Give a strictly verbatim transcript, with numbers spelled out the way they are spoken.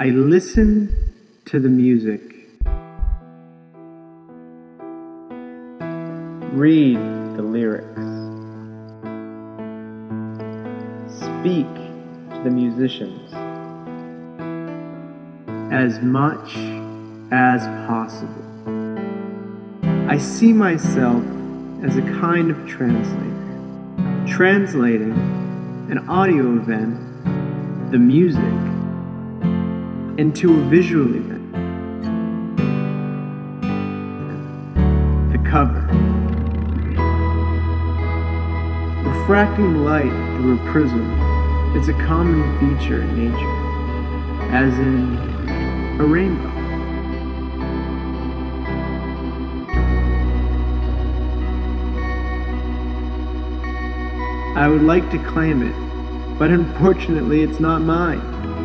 I listen to the music. Read the lyrics. Speak to the musicians. As much as possible. I see myself as a kind of translator, translating an audio event, the music, into a visual event, the cover. Refracting light through a prism is a common feature in nature, as in a rainbow. I would like to claim it, but unfortunately it's not mine.